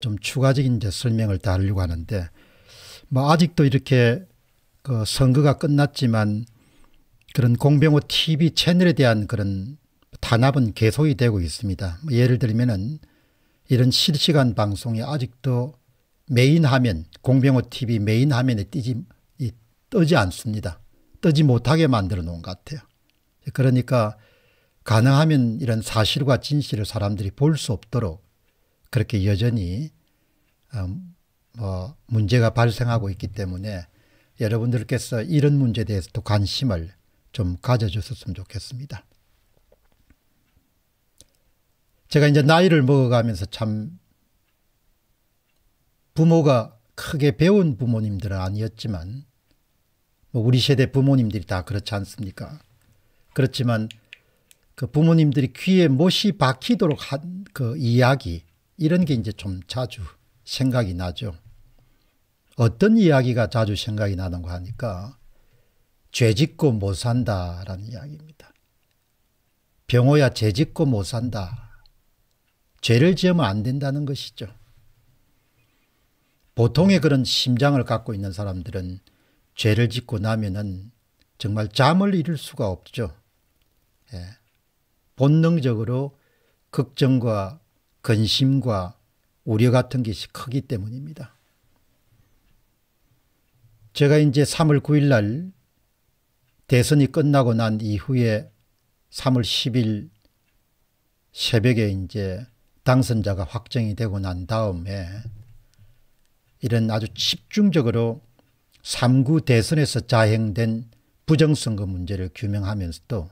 좀 추가적인 이제 설명을 다루려고 하는데, 뭐 아직도 이렇게 그 선거가 끝났지만 그런 공병호 TV 채널에 대한 그런 탄압은 계속이 되고 있습니다. 예를 들면은 이런 실시간 방송이 아직도 메인 화면, 공병호 TV 메인 화면에 뜨지 않습니다. 뜨지 못하게 만들어 놓은 것 같아요. 그러니까 가능하면 이런 사실과 진실을 사람들이 볼 수 없도록 그렇게 여전히 문제가 발생하고 있기 때문에 여러분들께서 이런 문제에 대해서도 관심을 좀 가져주셨으면 좋겠습니다. 제가 이제 나이를 먹어가면서 참 부모가 크게 배운 부모님들은 아니었지만 뭐 우리 세대 부모님들이 다 그렇지 않습니까? 그렇지만 그 부모님들이 귀에 못이 박히도록 한 그 이야기, 이런 게 이제 좀 자주 생각이 나죠. 어떤 이야기가 자주 생각이 나는가 하니까 죄짓고 못 산다라는 이야기입니다. 병호야, 죄짓고 못 산다. 죄를 지으면 안 된다는 것이죠. 보통의 그런 심장을 갖고 있는 사람들은 죄를 짓고 나면은 정말 잠을 이룰 수가 없죠. 예. 본능적으로 걱정과 근심과 우려 같은 것이 크기 때문입니다. 제가 이제 3월 9일 날 대선이 끝나고 난 이후에 3월 10일 새벽에 이제 당선자가 확정이 되고 난 다음에 이런 아주 집중적으로 3구 대선에서 자행된 부정선거 문제를 규명하면서도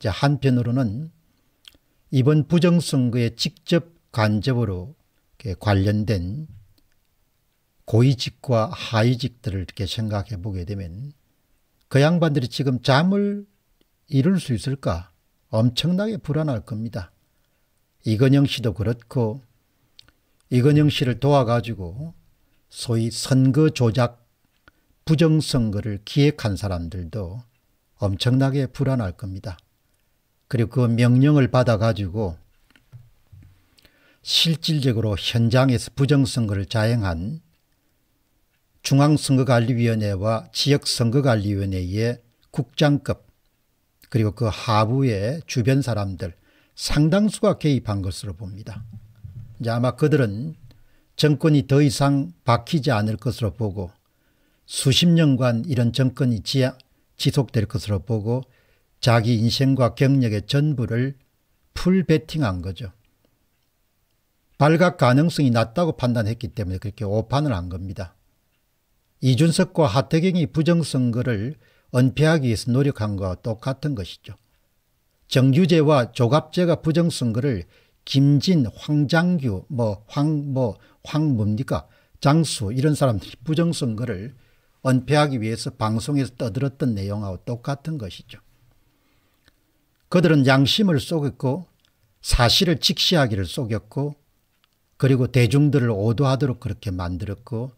이제 한편으로는 이번 부정선거에 직접 간접으로 관련된 고위직과 하위직들을 이렇게 생각해 보게 되면 그 양반들이 지금 잠을 이룰 수 있을까? 엄청나게 불안할 겁니다. 이근형 씨도 그렇고, 이근형 씨를 도와가지고 소위 선거 조작, 부정선거를 기획한 사람들도 엄청나게 불안할 겁니다. 그리고 그 명령을 받아가지고 실질적으로 현장에서 부정선거를 자행한 중앙선거관리위원회와 지역선거관리위원회의 국장급, 그리고 그 하부의 주변 사람들 상당수가 개입한 것으로 봅니다. 이제 아마 그들은 정권이 더 이상 박히지 않을 것으로 보고 수십 년간 이런 정권이 지속될 것으로 보고 자기 인생과 경력의 전부를 풀 베팅한 거죠. 발각 가능성이 낮다고 판단했기 때문에 그렇게 오판을 한 겁니다. 이준석과 하태경이 부정선거를 은폐하기 위해서 노력한 것과 똑같은 것이죠. 정규제와 조갑제가 부정선거를 김진, 황장규, 장수 이런 사람들이 부정선거를 은폐하기 위해서 방송에서 떠들었던 내용하고 똑같은 것이죠. 그들은 양심을 속였고 사실을 직시하기를 속였고 그리고 대중들을 오도하도록 그렇게 만들었고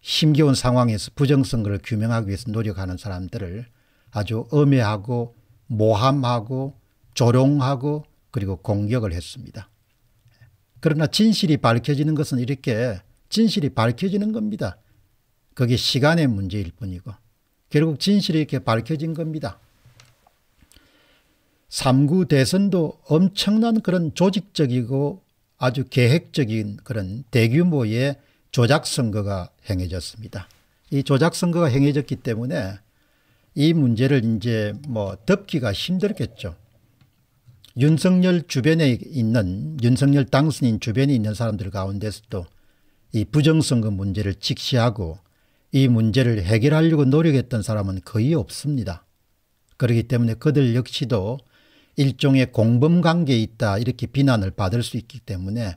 힘겨운 상황에서 부정선거를 규명하기 위해서 노력하는 사람들을 아주 엄해하고 모함하고 조롱하고 그리고 공격을 했습니다. 그러나 진실이 밝혀지는 것은 이렇게 진실이 밝혀지는 겁니다. 그게 시간의 문제일 뿐이고 결국 진실이 이렇게 밝혀진 겁니다. 3구 대선도 엄청난 그런 조직적이고 아주 계획적인 그런 대규모의 조작선거가 행해졌습니다. 이 조작선거가 행해졌기 때문에 이 문제를 이제 덮기가 힘들겠죠. 윤석열 주변에 있는, 윤석열 당선인 주변에 있는 사람들 가운데서도 이 부정선거 문제를 직시하고 이 문제를 해결하려고 노력했던 사람은 거의 없습니다. 그렇기 때문에 그들 역시도 일종의 공범관계에 있다 이렇게 비난을 받을 수 있기 때문에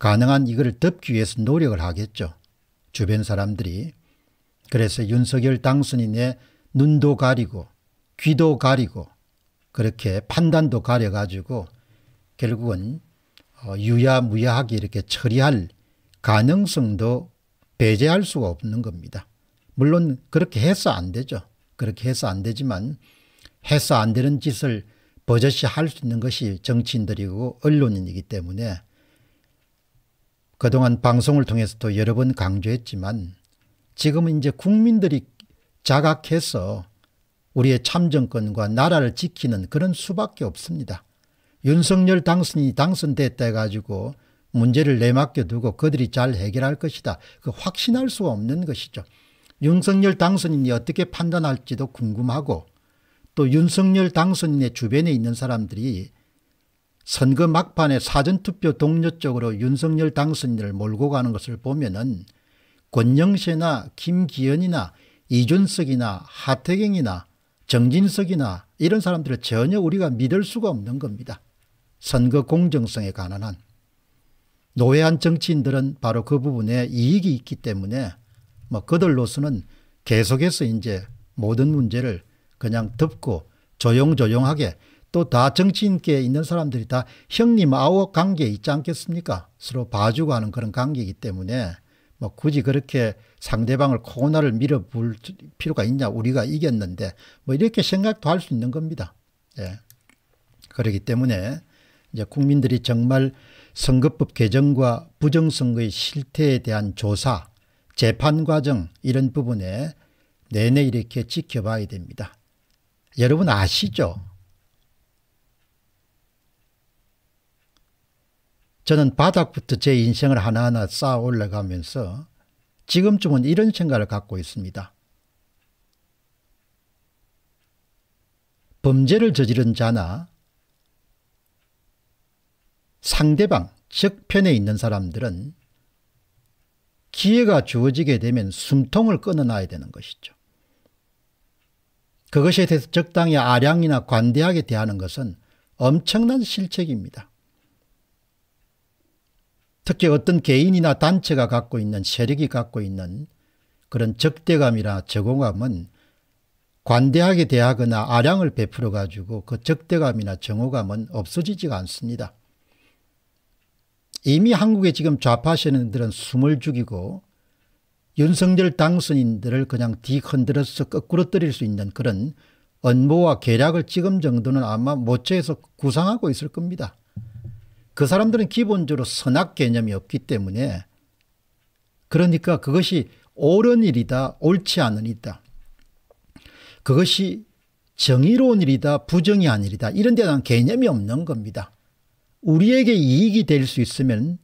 가능한 이걸 덮기 위해서 노력을 하겠죠. 주변 사람들이. 그래서 윤석열 당선인의 눈도 가리고 귀도 가리고 그렇게 판단도 가려가지고 결국은 유야무야하게 이렇게 처리할 가능성도 배제할 수가 없는 겁니다. 물론 그렇게 해서 안 되죠. 그렇게 해서 안 되지만 해서 안 되는 짓을 버젓이 할 수 있는 것이 정치인들이고 언론인이기 때문에 그동안 방송을 통해서도 여러 번 강조했지만 지금은 이제 국민들이 자각해서 우리의 참정권과 나라를 지키는 그런 수밖에 없습니다. 윤석열 당선이 당선됐다 해가지고 문제를 내맡겨두고 그들이 잘 해결할 것이다, 그 확신할 수가 없는 것이죠. 윤석열 당선인이 어떻게 판단할지도 궁금하고, 또 윤석열 당선인의 주변에 있는 사람들이 선거 막판에 사전투표 동료 쪽으로 윤석열 당선인을 몰고 가는 것을 보면은 권영세나 김기현이나 이준석이나 하태경이나 정진석이나 이런 사람들을 전혀 우리가 믿을 수가 없는 겁니다. 선거 공정성에 관한 한 노회한 정치인들은 바로 그 부분에 이익이 있기 때문에 뭐 그들로서는 계속해서 이제 모든 문제를 그냥 덮고 조용조용하게, 또 다 정치인계에 있는 사람들이 다 형님 아워 관계에 있지 않겠습니까? 서로 봐주고 하는 그런 관계이기 때문에 뭐 굳이 그렇게 상대방을 코고나를 밀어볼 필요가 있냐, 우리가 이겼는데 뭐 이렇게 생각도 할 수 있는 겁니다. 예. 그렇기 때문에 이제 국민들이 정말 선거법 개정과 부정선거의 실태에 대한 조사, 재판 과정 이런 부분에 내내 이렇게 지켜봐야 됩니다. 여러분 아시죠? 저는 바닥부터 제 인생을 하나하나 쌓아 올라가면서 지금쯤은 이런 생각을 갖고 있습니다. 범죄를 저지른 자나 상대방, 즉 편에 있는 사람들은 기회가 주어지게 되면 숨통을 끊어놔야 되는 것이죠. 그것에 대해서 적당히 아량이나 관대하게 대하는 것은 엄청난 실책입니다. 특히 어떤 개인이나 단체가 갖고 있는, 세력이 갖고 있는 그런 적대감이나 증오감은 관대하게 대하거나 아량을 베풀어 가지고 그 적대감이나 증오감은 없어지지가 않습니다. 이미 한국에 지금 좌파 세력들은 숨을 죽이고 윤석열 당선인들을 그냥 뒤흔들어서 거꾸로 떨릴 수 있는 그런 언모와 계략을 지금 정도는 아마 모처에서 구상하고 있을 겁니다. 그 사람들은 기본적으로 선악 개념이 없기 때문에, 그러니까 그것이 옳은 일이다, 옳지 않은 일이다, 그것이 정의로운 일이다, 부정이 아니리다, 이런 데 대한 개념이 없는 겁니다. 우리에게 이익이 될 수 있으면,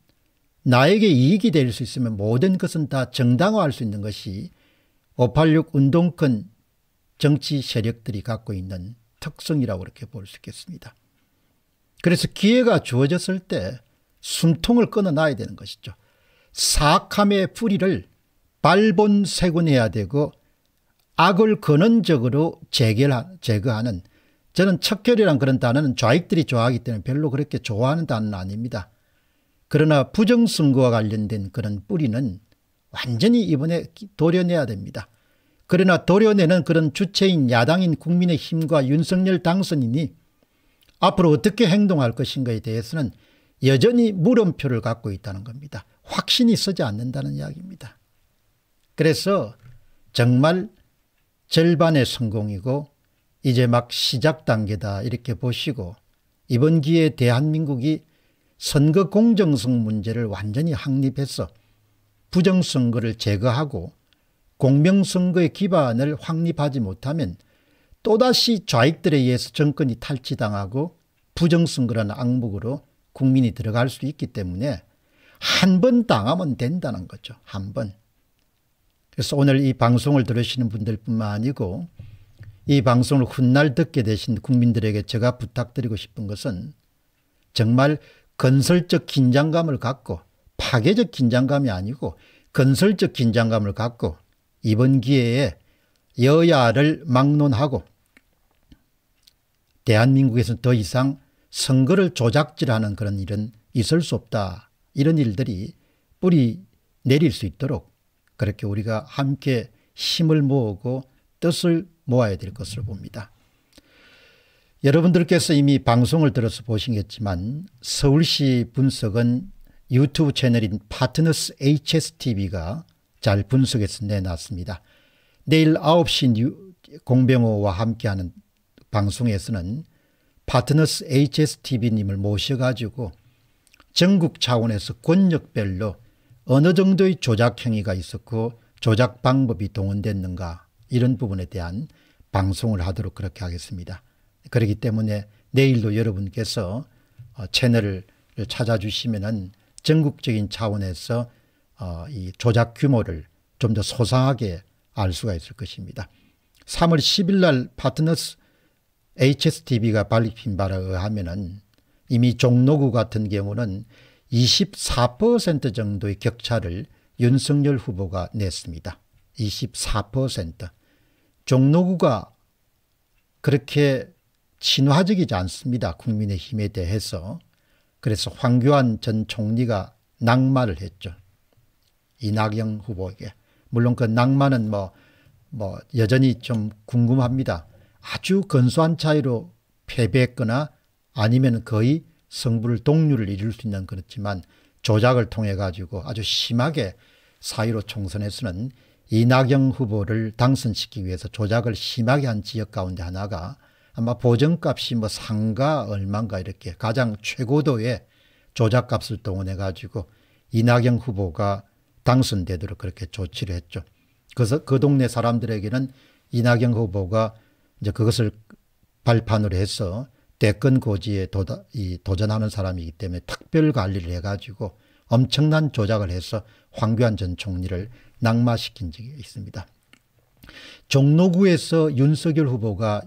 나에게 이익이 될 수 있으면 모든 것은 다 정당화할 수 있는 것이 586 운동권 정치 세력들이 갖고 있는 특성이라고 그렇게 볼 수 있겠습니다. 그래서 기회가 주어졌을 때 숨통을 끊어놔야 되는 것이죠. 사악함의 뿌리를 발본색원해야 되고 악을 근원적으로 제거하는, 저는 척결이란 그런 단어는 좌익들이 좋아하기 때문에 별로 그렇게 좋아하는 단어는 아닙니다. 그러나 부정선거와 관련된 그런 뿌리는 완전히 이번에 도려내야 됩니다. 그러나 도려내는 그런 주체인 야당인 국민의힘과 윤석열 당선인이 앞으로 어떻게 행동할 것인가에 대해서는 여전히 물음표를 갖고 있다는 겁니다. 확신이 서지 않는다는 이야기입니다. 그래서 정말 절반의 성공이고 이제 막 시작 단계다 이렇게 보시고, 이번 기회에 대한민국이 선거 공정성 문제를 완전히 확립해서 부정선거를 제거하고 공명선거의 기반을 확립하지 못하면 또다시 좌익들에 의해서 정권이 탈취당하고 부정선거라는 악목으로 국민이 들어갈 수 있기 때문에 한 번 당하면 된다는 거죠. 한 번. 그래서 오늘 이 방송을 들으시는 분들뿐만 아니고 이 방송을 훗날 듣게 되신 국민들에게 제가 부탁드리고 싶은 것은, 정말 건설적 긴장감을 갖고, 파괴적 긴장감이 아니고 건설적 긴장감을 갖고 이번 기회에 여야를 막론하고 대한민국에서는 더 이상 선거를 조작질하는 그런 일은 있을 수 없다, 이런 일들이 뿌리 내릴 수 있도록 그렇게 우리가 함께 힘을 모으고 뜻을 모아야 될 것으로 봅니다. 여러분들께서 이미 방송을 들어서 보시겠지만 서울시 분석은 유튜브 채널인 파트너스 HSTV가 잘 분석해서 내놨습니다. 내일 9시 공병호와 함께하는 방송에서는 파트너스 HSTV님을 모셔가지고 전국 차원에서 권역별로 어느 정도의 조작 행위가 있었고 조작 방법이 동원됐는가, 이런 부분에 대한 방송을 하도록 그렇게 하겠습니다. 그렇기 때문에 내일도 여러분께서 채널을 찾아주시면은 전국적인 차원에서 이 조작 규모를 좀 더 소상하게 알 수가 있을 것입니다. 3월 10일 날 파트너스 HSTV가 밝힌 바에 의하면은 이미 종로구 같은 경우는 24% 정도의 격차를 윤석열 후보가 냈습니다. 24%. 종로구가 그렇게 친화적이지 않습니다, 국민의힘에 대해서. 그래서 황교안 전 총리가 낙마를 했죠, 이낙연 후보에게. 물론 그 낙마는 뭐 여전히 좀 궁금합니다. 아주 근소한 차이로 패배했거나 아니면 거의 성부를 동률을 이룰 수 있는, 그렇지만 조작을 통해 가지고 아주 심하게 4.15 총선에서는 이낙연 후보를 당선시키기 위해서 조작을 심하게 한 지역 가운데 하나가 아마 보정값이 뭐 상가 얼마인가 이렇게 가장 최고도의 조작값을 동원해 가지고 이낙연 후보가 당선되도록 그렇게 조치를 했죠. 그래서 그 동네 사람들에게는 이낙연 후보가 이제 그것을 발판으로 해서 대권 고지에 도전하는 사람이기 때문에 특별 관리를 해가지고 엄청난 조작을 해서 황교안 전 총리를 낙마시킨 적이 있습니다. 종로구에서 윤석열 후보가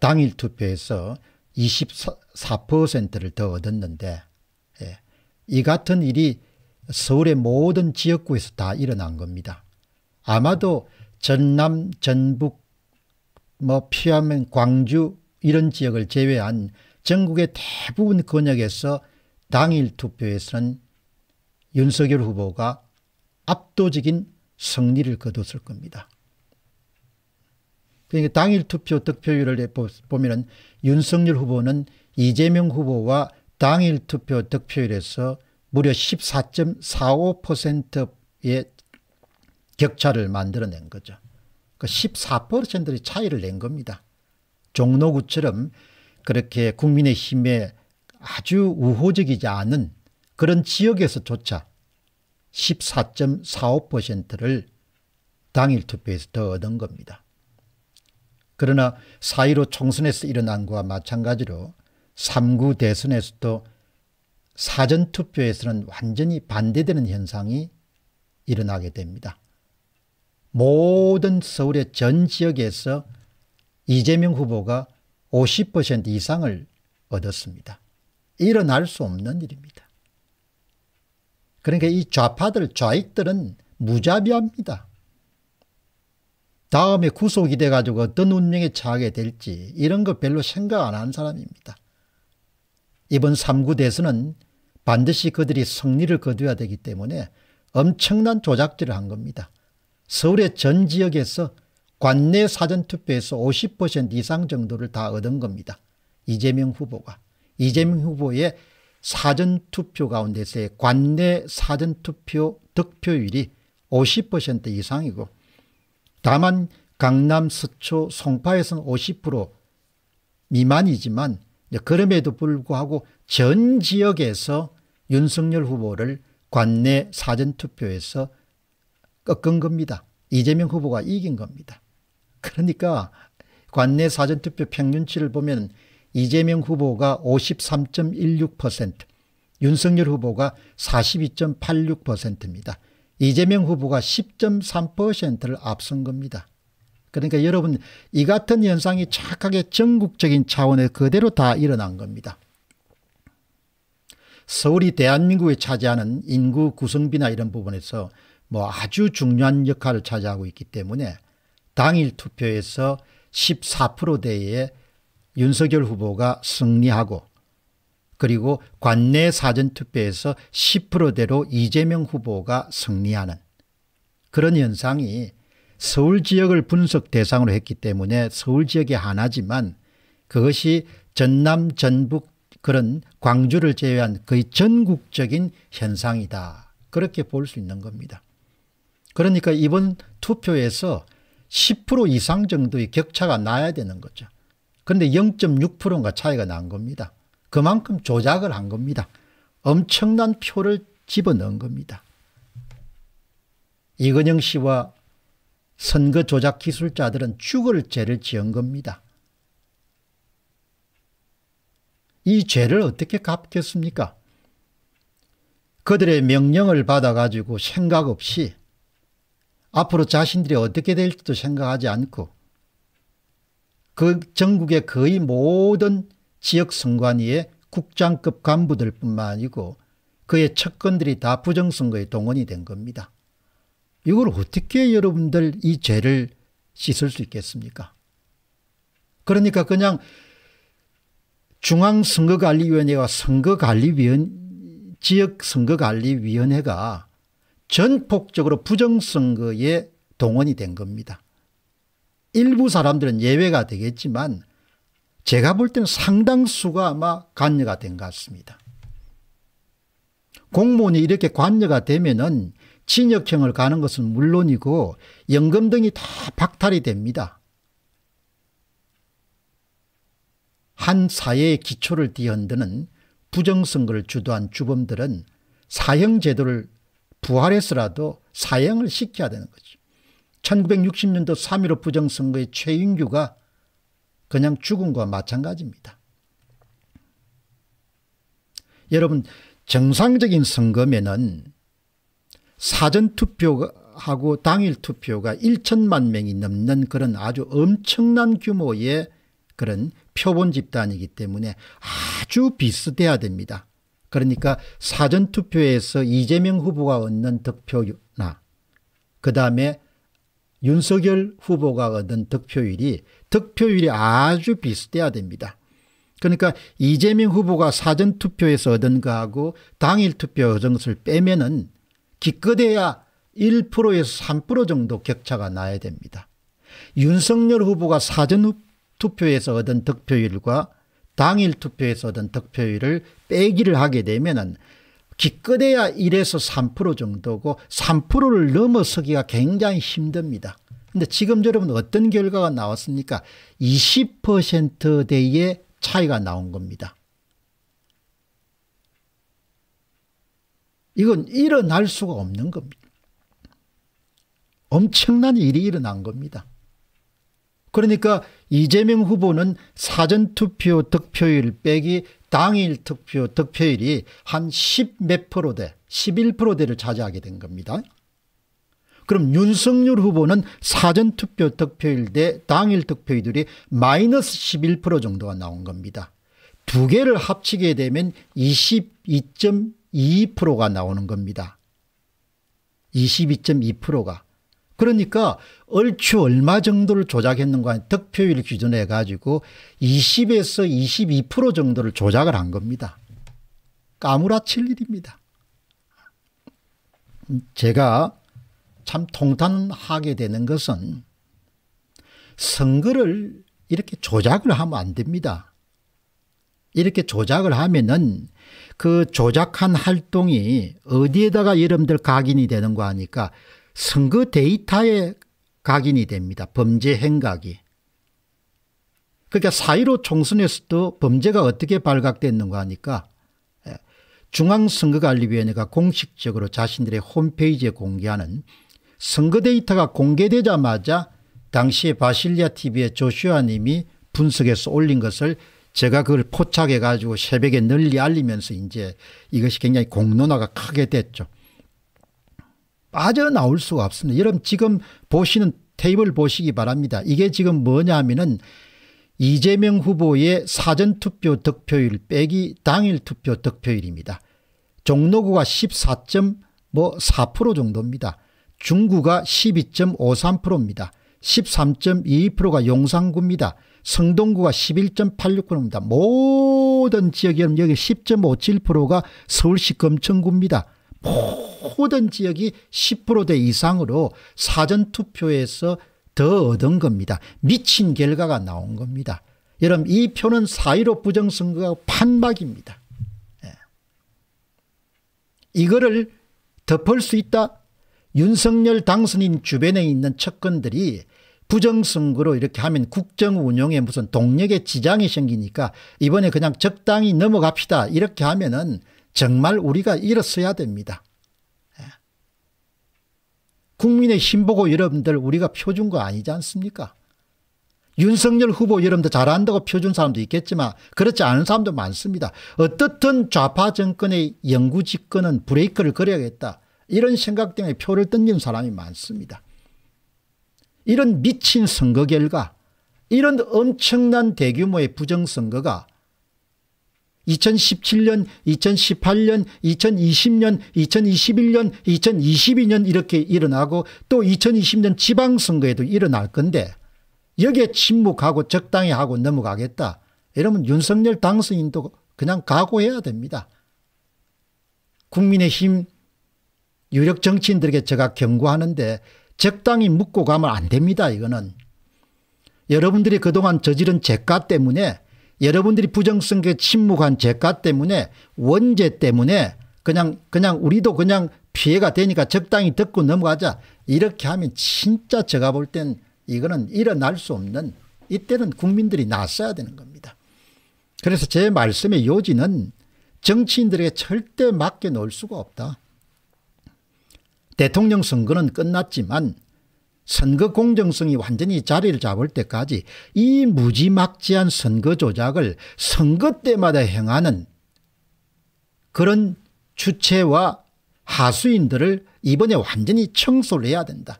당일 투표에서 24%를 더 얻었는데, 예, 이 같은 일이 서울의 모든 지역구에서 다 일어난 겁니다. 아마도 전남, 전북, 뭐 피하면 광주 이런 지역을 제외한 전국의 대부분 권역에서 당일 투표에서는 윤석열 후보가 압도적인 승리를 거뒀을 겁니다. 그러니까 당일 투표 득표율을 보면은 윤석열 후보는 이재명 후보와 당일 투표 득표율에서 무려 14.45%의 격차를 만들어낸 거죠. 그러니까 14%의 차이를 낸 겁니다. 종로구처럼 그렇게 국민의힘에 아주 우호적이지 않은 그런 지역에서조차 14.45%를 당일 투표에서 더 얻은 겁니다. 그러나 4.15 총선에서 일어난 것과 마찬가지로 3구 대선에서도 사전투표에서는 완전히 반대되는 현상이 일어나게 됩니다. 모든 서울의 전 지역에서 이재명 후보가 50% 이상을 얻었습니다. 일어날 수 없는 일입니다. 그러니까 이 좌파들, 좌익들은 무자비합니다. 다음에 구속이 돼가지고 어떤 운명에 처하게 될지 이런 거 별로 생각 안 하는 사람입니다. 이번 3구 대선은 반드시 그들이 승리를 거두어야 되기 때문에 엄청난 조작질을 한 겁니다. 서울의 전 지역에서 관내 사전투표에서 50% 이상 정도를 다 얻은 겁니다. 이재명 후보가. 이재명 후보의 사전투표 가운데서의 관내 사전투표 득표율이 50% 이상이고, 다만 강남, 서초, 송파에서는 50% 미만이지만 그럼에도 불구하고 전 지역에서 윤석열 후보를 관내 사전투표에서 꺾은 겁니다. 이재명 후보가 이긴 겁니다. 그러니까 관내 사전투표 평균치를 보면 이재명 후보가 53.16%, 윤석열 후보가 42.86%입니다. 이재명 후보가 10.3%를 앞선 겁니다. 그러니까 여러분, 이 같은 현상이 착하게 전국적인 차원에 그대로 다 일어난 겁니다. 서울이 대한민국에 차지하는 인구 구성비나 이런 부분에서 뭐 아주 중요한 역할을 차지하고 있기 때문에 당일 투표에서 14%대의 윤석열 후보가 승리하고, 그리고 관내 사전투표에서 10%대로 이재명 후보가 승리하는 그런 현상이 서울 지역을 분석 대상으로 했기 때문에 서울 지역이 하나지만 그것이 전남, 전북, 그런 광주를 제외한 거의 전국적인 현상이다, 그렇게 볼 수 있는 겁니다. 그러니까 이번 투표에서 10% 이상 정도의 격차가 나야 되는 거죠. 그런데 0.6%인가 차이가 난 겁니다. 그만큼 조작을 한 겁니다. 엄청난 표를 집어넣은 겁니다. 이근형 씨와 선거 조작 기술자들은 죽을 죄를 지은 겁니다. 이 죄를 어떻게 갚겠습니까? 그들의 명령을 받아가지고 생각 없이 앞으로 자신들이 어떻게 될지도 생각하지 않고 그 전국의 거의 모든 지역 선관위의 국장급 간부들 뿐만 아니고 그의 측근들이 다 부정선거에 동원이 된 겁니다. 이걸 어떻게 여러분들 이 죄를 씻을 수 있겠습니까? 그러니까 그냥 중앙선거관리위원회와 선거관리위원 지역선거관리위원회가 전폭적으로 부정선거에 동원이 된 겁니다. 일부 사람들은 예외가 되겠지만 제가 볼 때는 상당수가 아마 관여가 된 것 같습니다. 공무원이 이렇게 관여가 되면은 징역형을 가는 것은 물론이고 연금 등이 다 박탈이 됩니다. 한 사회의 기초를 뒤흔드는 부정선거를 주도한 주범들은 사형제도를 부활해서라도 사형을 시켜야 되는 거죠. 1960년도 3.15 부정선거의 최인규가 그냥 죽은 것과 마찬가지입니다. 여러분, 정상적인 선거면은 사전투표하고 당일투표가 1천만 명이 넘는 그런 아주 엄청난 규모의 그런 표본 집단이기 때문에 아주 비슷해야 됩니다. 그러니까 사전투표에서 이재명 후보가 얻는 득표나 그다음에 윤석열 후보가 얻은 득표율이 아주 비슷해야 됩니다. 그러니까 이재명 후보가 사전투표에서 얻은 거하고 당일투표 얻은 것을 빼면은 기껏해야 1%에서 3% 정도 격차가 나야 됩니다. 윤석열 후보가 사전투표에서 얻은 득표율과 당일투표에서 얻은 득표율을 빼기를 하게 되면은 기껏해야 1에서 3% 정도고 3%를 넘어서기가 굉장히 힘듭니다. 그런데 지금 여러분 어떤 결과가 나왔습니까? 20%대의 차이가 나온 겁니다. 이건 일어날 수가 없는 겁니다. 엄청난 일이 일어난 겁니다. 그러니까 이재명 후보는 사전투표 득표율 빼기 당일 투표 득표율이 한 10몇 %대 11%대를 차지하게 된 겁니다. 그럼 윤석열 후보는 사전투표 득표율 대 당일 득표율이 마이너스 11% 정도가 나온 겁니다. 두 개를 합치게 되면 22.2%가 나오는 겁니다. 22.2%가. 그러니까 얼추 얼마 정도를 조작했는가, 득표율 기준으로 해가지고 20에서 22% 정도를 조작을 한 겁니다. 까무라칠 일입니다. 제가 참 통탄하게 되는 것은 선거를 이렇게 조작을 하면 안 됩니다. 이렇게 조작을 하면은 그 조작한 활동이 어디에다가 여러분들 각인이 되는 거 하니까 선거 데이터에 각인이 됩니다. 범죄 행각이. 그러니까 4.15 총선에서도 범죄가 어떻게 발각됐는가 하니까 중앙선거관리위원회가 공식적으로 자신들의 홈페이지에 공개하는 선거 데이터가 공개되자마자 당시에 바실리아 TV의 조슈아 님이 분석해서 올린 것을 제가 그걸 포착해 가지고 새벽에 널리 알리면서 이제 이것이 굉장히 공론화가 크게 됐죠. 빠져나올 수가 없습니다. 여러분 지금 보시는 테이블 보시기 바랍니다. 이게 지금 뭐냐 하면은 이재명 후보의 사전투표 득표율 빼기 당일투표 득표율입니다. 종로구가 14.4% 정도입니다. 중구가 12.53%입니다. 13.2%가 용산구입니다. 성동구가 11.86%입니다. 모든 지역이 여기 10.57%가 서울시 금천구입니다. 모든 지역이 10%대 이상으로 사전투표에서 더 얻은 겁니다. 미친 결과가 나온 겁니다. 여러분 이 표는 4.15 부정선거가 판막입니다. 예. 이거를 덮을 수 있다. 윤석열 당선인 주변에 있는 측근들이 부정선거로 이렇게 하면 국정운영에 무슨 동력에 지장이 생기니까 이번에 그냥 적당히 넘어갑시다. 이렇게 하면은 정말 우리가 일어서야 됩니다. 국민의힘 보고 여러분들 우리가 표 준 거 아니지 않습니까? 윤석열 후보 여러분들 잘한다고 표 준 사람도 있겠지만 그렇지 않은 사람도 많습니다. 어떻든 좌파 정권의 영구집권은 브레이크를 걸어야겠다, 이런 생각 때문에 표를 던진 사람이 많습니다. 이런 미친 선거 결과, 이런 엄청난 대규모의 부정선거가 2017년, 2018년, 2020년, 2021년, 2022년 이렇게 일어나고 또 2020년 지방선거에도 일어날 건데 여기에 침묵하고 적당히 하고 넘어가겠다, 이러면 윤석열 당선인도 그냥 각오해야 됩니다. 국민의힘 유력 정치인들에게 제가 경고하는데 적당히 묻고 가면 안 됩니다. 이거는 여러분들이 그동안 저지른 죄가 때문에, 여러분들이 부정선거에 침묵한 죄가 때문에, 원죄 때문에 그냥 우리도 그냥 피해가 되니까 적당히 듣고 넘어가자, 이렇게 하면 진짜 제가 볼 땐 이거는 일어날 수 없는, 이때는 국민들이 나서야 되는 겁니다. 그래서 제 말씀의 요지는 정치인들에게 절대 맡겨놓을 수가 없다. 대통령 선거는 끝났지만 선거 공정성이 완전히 자리를 잡을 때까지 이 무지막지한 선거 조작을 선거 때마다 행하는 그런 주체와 하수인들을 이번에 완전히 청소를 해야 된다.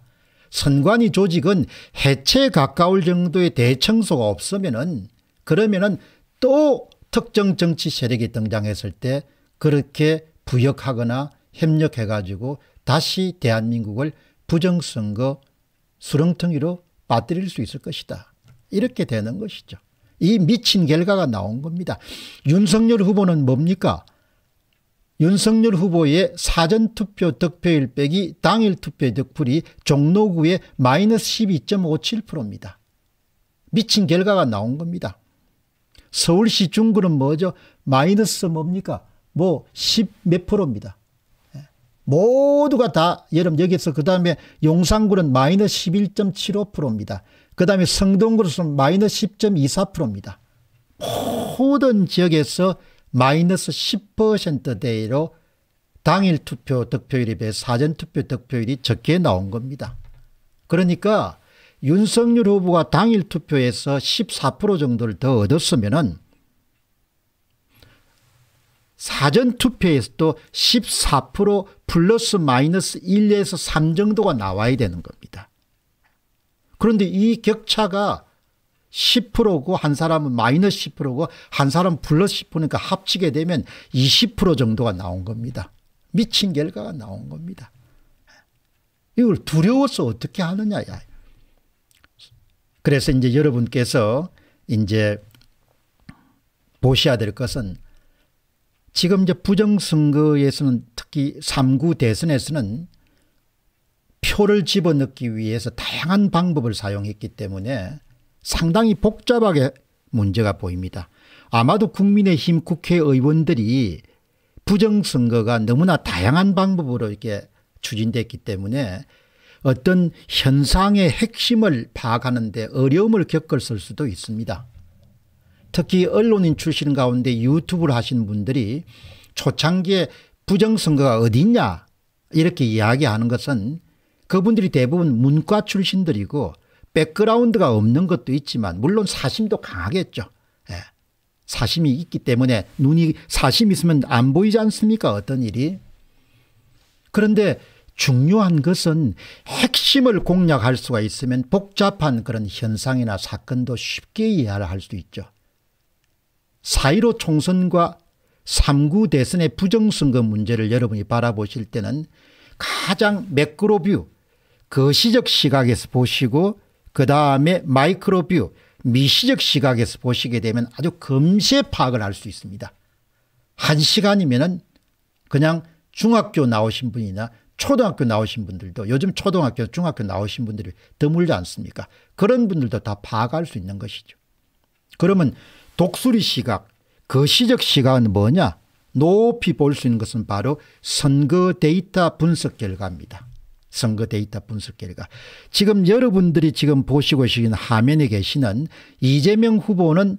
선관위 조직은 해체에 가까울 정도의 대청소가 없으면은, 그러면은 또 특정 정치 세력이 등장했을 때 그렇게 부역하거나 협력해가지고 다시 대한민국을 부정선거 수렁텅이로 빠뜨릴 수 있을 것이다. 이렇게 되는 것이죠. 이 미친 결과가 나온 겁니다. 윤석열 후보는 뭡니까? 윤석열 후보의 사전투표 득표율 빼기 당일 투표 득표율이 종로구의 -12.57%입니다. 미친 결과가 나온 겁니다. 서울시 중구는 뭐죠? 마이너스 뭡니까? 뭐 10몇 프로입니다. 모두가 다, 여러분 여기서 그 다음에 용산구는 -11.75%입니다. 그 다음에 성동구로서는 -10.24%입니다. 모든 지역에서 -10%대로 당일 투표 득표율에 비해 사전투표 득표율이 적게 나온 겁니다. 그러니까 윤석열 후보가 당일 투표에서 14% 정도를 더 얻었으면은 사전투표에서도 14% 플러스 마이너스 1에서 3 정도가 나와야 되는 겁니다. 그런데 이 격차가 10%고 한 사람은 -10%고 한 사람은 +10%니까 합치게 되면 20% 정도가 나온 겁니다. 미친 결과가 나온 겁니다. 이걸 두려워서 어떻게 하느냐. 그래서 이제 여러분께서 이제 보셔야 될 것은, 지금 이제 부정선거에서는 특히 3구 대선에서는 표를 집어넣기 위해서 다양한 방법을 사용했기 때문에 상당히 복잡하게 문제가 보입니다. 아마도 국민의힘 국회의원들이 부정선거가 너무나 다양한 방법으로 이렇게 추진됐기 때문에 어떤 현상의 핵심을 파악하는 데 어려움을 겪었을 수도 있습니다. 특히 언론인 출신 가운데 유튜브를 하신 분들이 초창기에 부정선거가 어디 있냐 이렇게 이야기하는 것은 그분들이 대부분 문과 출신들이고 백그라운드가 없는 것도 있지만, 물론 사심도 강하겠죠. 예. 사심이 있기 때문에, 눈이 사심이 있으면 안 보이지 않습니까, 어떤 일이. 그런데 중요한 것은 핵심을 공략할 수가 있으면 복잡한 그런 현상이나 사건도 쉽게 이해를 할 수 있죠. 4.15 총선과 3구 대선의 부정선거 문제를 여러분이 바라보실 때는 가장 매크로뷰, 거시적 시각에서 보시고 그 다음에 마이크로뷰, 미시적 시각에서 보시게 되면 아주 금세 파악을 할 수 있습니다. 한 시간이면은 그냥 중학교 나오신 분이나 초등학교 나오신 분들도, 요즘 초등학교, 중학교 나오신 분들이 드물지 않습니까? 그런 분들도 다 파악할 수 있는 것이죠. 그러면 독수리 시각, 거시적 시각은 뭐냐? 높이 볼 수 있는 것은 바로 선거 데이터 분석 결과입니다. 선거 데이터 분석 결과. 지금 여러분들이 지금 보시고 계시는 화면에 계시는 이재명 후보는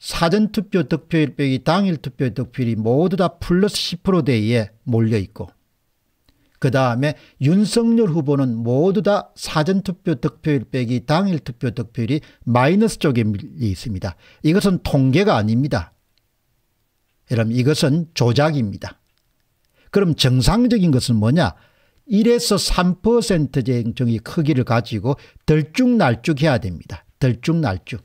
사전투표 득표율 빼기 당일 투표 득표율이 모두 다 +10%대에 몰려 있고, 그다음에 윤석열 후보는 모두 다 사전투표 득표율 빼기 당일 투표 득표율이 마이너스 쪽에 있습니다. 이것은 통계가 아닙니다. 여러분, 이것은 조작입니다. 그럼 정상적인 것은 뭐냐? 1에서 3% 정도의 크기를 가지고 들쭉날쭉 해야 됩니다. 들쭉날쭉.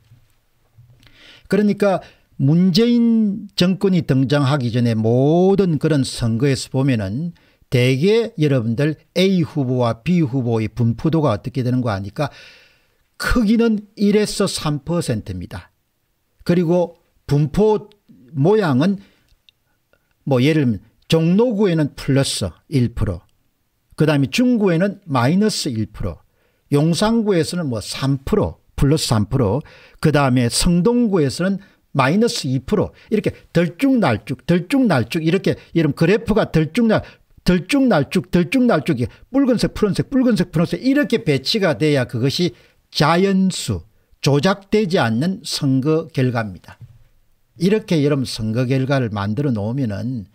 그러니까 문재인 정권이 등장하기 전에 모든 그런 선거에서 보면은 대개 여러분들 A 후보와 B 후보의 분포도가 어떻게 되는 거 아니까 크기는 1에서 3%입니다. 그리고 분포 모양은 뭐 예를 들면 종로구에는 플러스 1%, 그 다음에 중구에는 마이너스 1%, 용산구에서는 뭐 3%, 플러스 3%, 그 다음에 성동구에서는 마이너스 2% 이렇게 들쭉날쭉, 들쭉날쭉 이렇게 이런 그래프가 들쭉날쭉, 들쭉날쭉 붉은색, 푸른색, 붉은색, 푸른색 이렇게 배치가 돼야 그것이 자연수, 조작되지 않는 선거 결과입니다. 이렇게 여러분 선거 결과를 만들어 놓으면은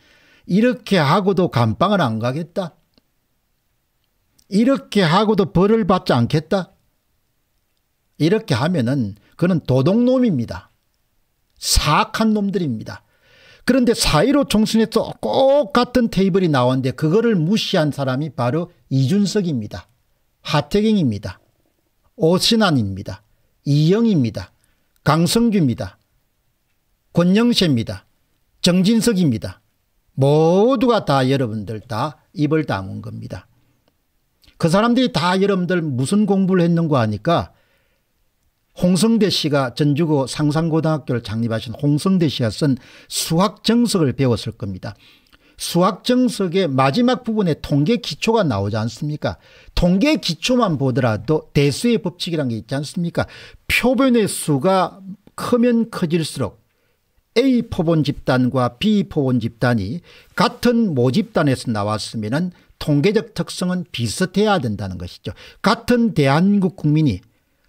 이렇게 하고도 감방을 안 가겠다. 이렇게 하고도 벌을 받지 않겠다. 이렇게 하면은 그는 도둑놈입니다. 사악한 놈들입니다. 그런데 4.15 총선에서 꼭 같은 테이블이 나오는데 그거를 무시한 사람이 바로 이준석입니다. 하태경입니다. 오신환입니다. 이영입니다. 강성규입니다. 권영세입니다. 정진석입니다. 모두가 다 여러분들 다 입을 다문 겁니다. 그 사람들이 다 여러분들 무슨 공부를 했는가 하니까 홍성대 씨가 전주고 상산고등학교를 창립하신 홍성대 씨가 쓴 수학정석을 배웠을 겁니다. 수학정석의 마지막 부분에 통계 기초가 나오지 않습니까? 통계 기초만 보더라도 대수의 법칙이라는 게 있지 않습니까? 표변의 수가 크면 커질수록 A 표본 집단과 B 표본 집단이 같은 모집단에서 나왔으면 통계적 특성은 비슷해야 된다는 것이죠. 같은 대한민국 국민이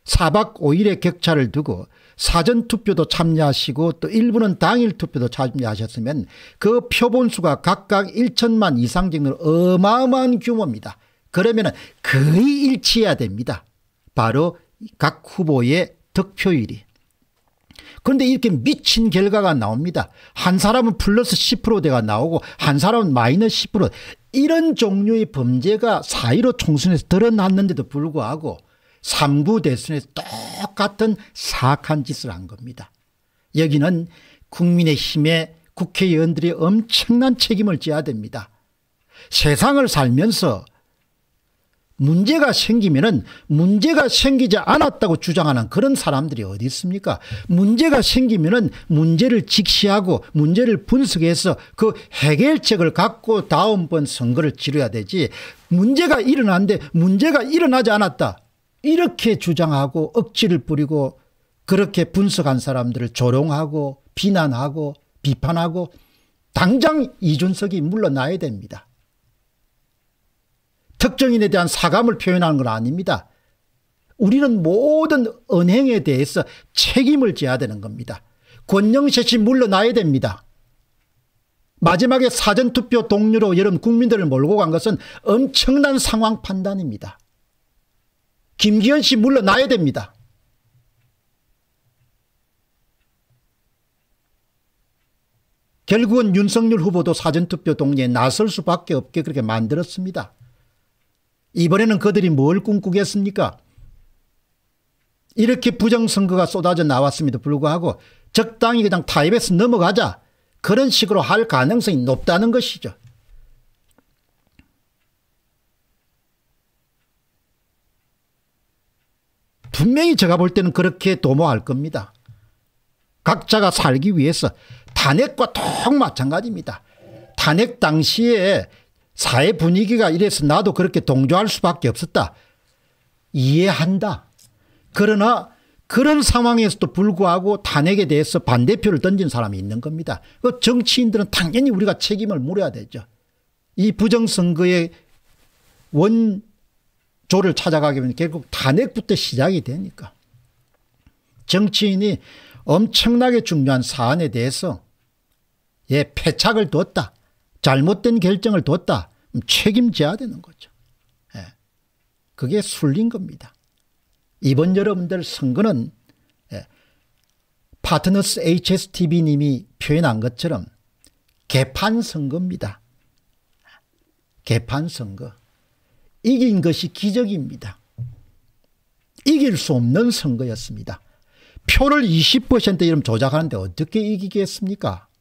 4박 5일의 격차를 두고 사전투표도 참여하시고 또 일부는 당일투표도 참여하셨으면 그 표본수가 각각 1천만 이상 정도로 어마어마한 규모입니다. 그러면 거의 일치해야 됩니다. 바로 각 후보의 득표율이. 그런데 이렇게 미친 결과가 나옵니다. 한 사람은 플러스 10%대가 나오고 한 사람은 마이너스 10%. 이런 종류의 범죄가 4.15 총선에서 드러났는데도 불구하고 3구 대선에서 똑같은 사악한 짓을 한 겁니다. 여기는 국민의힘의 국회의원들이 엄청난 책임을 져야 됩니다. 세상을 살면서 문제가 생기면은 문제가 생기지 않았다고 주장하는 그런 사람들이 어디 있습니까? 문제가 생기면은 문제를 직시하고 문제를 분석해서 그 해결책을 갖고 다음번 선거를 치러야 되지, 문제가 일어났는데 문제가 일어나지 않았다 이렇게 주장하고 억지를 부리고 그렇게 분석한 사람들을 조롱하고 비난하고 비판하고, 당장 이준석이 물러나야 됩니다. 특정인에 대한 사감을 표현하는 건 아닙니다. 우리는 모든 언행에 대해서 책임을 져야 되는 겁니다. 권영세 씨 물러나야 됩니다. 마지막에 사전투표 동료로 여러분 국민들을 몰고 간 것은 엄청난 상황 판단입니다. 김기현 씨 물러나야 됩니다. 결국은 윤석열 후보도 사전투표 동료에 나설 수밖에 없게 그렇게 만들었습니다. 이번에는 그들이 뭘 꿈꾸겠습니까? 이렇게 부정선거가 쏟아져 나왔음에도 불구하고 적당히 그냥 타협에서 넘어가자, 그런 식으로 할 가능성이 높다는 것이죠. 분명히 제가 볼 때는 그렇게 도모할 겁니다. 각자가 살기 위해서. 탄핵과 똑 마찬가지입니다. 탄핵 당시에 사회 분위기가 이래서 나도 그렇게 동조할 수밖에 없었다. 이해한다. 그러나 그런 상황에서도 불구하고 탄핵에 대해서 반대표를 던진 사람이 있는 겁니다. 그 정치인들은 당연히 우리가 책임을 물어야 되죠. 이 부정선거의 원조를 찾아가게 되면 결국 탄핵부터 시작이 되니까. 정치인이 엄청나게 중요한 사안에 대해서 패착을 뒀다, 잘못된 결정을 뒀다, 책임져야 되는 거죠. 예. 그게 순리인 겁니다. 이번 여러분들 선거는 예. 파트너스 HSTV님이 표현한 것처럼 개판 선거입니다. 개판 선거. 이긴 것이 기적입니다. 이길 수 없는 선거였습니다. 표를 20% 이름 조작하는데 어떻게 이기겠습니까?